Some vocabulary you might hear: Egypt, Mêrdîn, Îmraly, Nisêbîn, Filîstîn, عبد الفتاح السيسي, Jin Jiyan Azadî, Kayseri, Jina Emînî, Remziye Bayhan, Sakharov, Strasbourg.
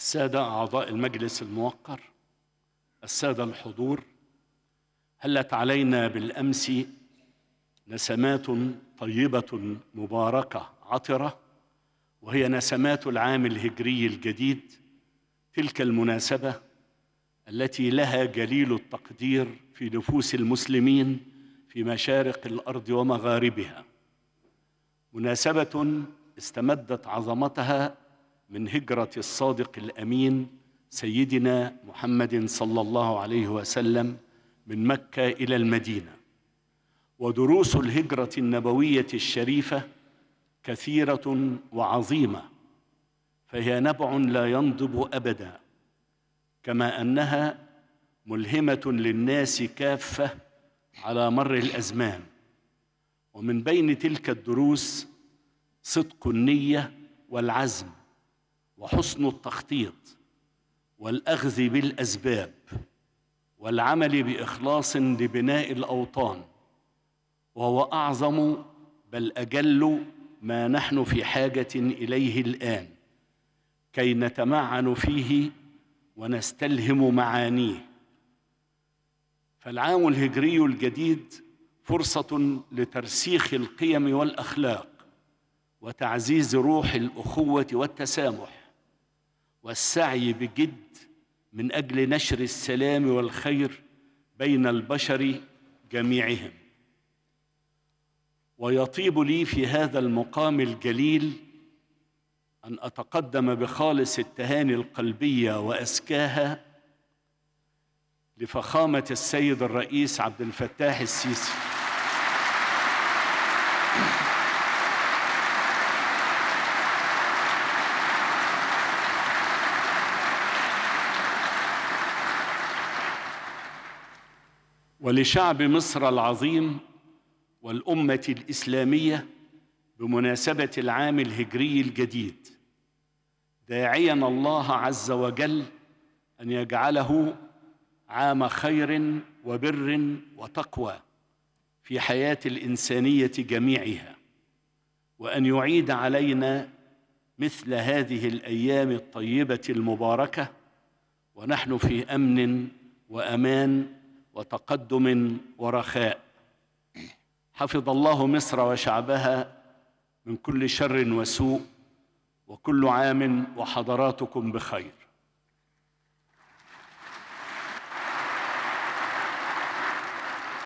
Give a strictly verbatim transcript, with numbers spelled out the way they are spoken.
السادة أعضاء المجلس الموقر، السادة الحضور، هلت علينا بالأمس نسمات طيبة مباركة عطرة، وهي نسمات العام الهجري الجديد، تلك المناسبة التي لها جليل التقدير في نفوس المسلمين في مشارق الأرض ومغاربها، مناسبة استمدت عظمتها من هجرة الصادق الأمين سيدنا محمد صلى الله عليه وسلم من مكة إلى المدينة. ودروس الهجرة النبوية الشريفة كثيرة وعظيمة، فهي نبع لا ينضب أبدا، كما أنها ملهمة للناس كافة على مر الأزمان. ومن بين تلك الدروس صدق النية والعزم وحسن التخطيط والأخذ بالأسباب والعمل بإخلاص لبناء الأوطان، وهو أعظم بل أجل ما نحن في حاجة إليه الآن كي نتمعن فيه ونستلهم معانيه. فالعام الهجري الجديد فرصة لترسيخ القيم والأخلاق وتعزيز روح الأخوة والتسامح والسعي بجد من أجل نشر السلام والخير بين البشر جميعهم. ويطيب لي في هذا المقام الجليل أن أتقدم بخالص التهاني القلبية وأزكاها لفخامة السيد الرئيس عبد الفتاح السيسي ولشعب مصر العظيم والأمة الإسلامية بمناسبة العام الهجري الجديد، داعياً الله عز وجل أن يجعله عام خير وبر وتقوى في حياة الإنسانية جميعها، وأن يعيد علينا مثل هذه الأيام الطيبة المباركة ونحن في أمن وأمان وتقدم ورخاء. حفظ الله مصر وشعبها من كل شر وسوء، وكل عام وحضراتكم بخير.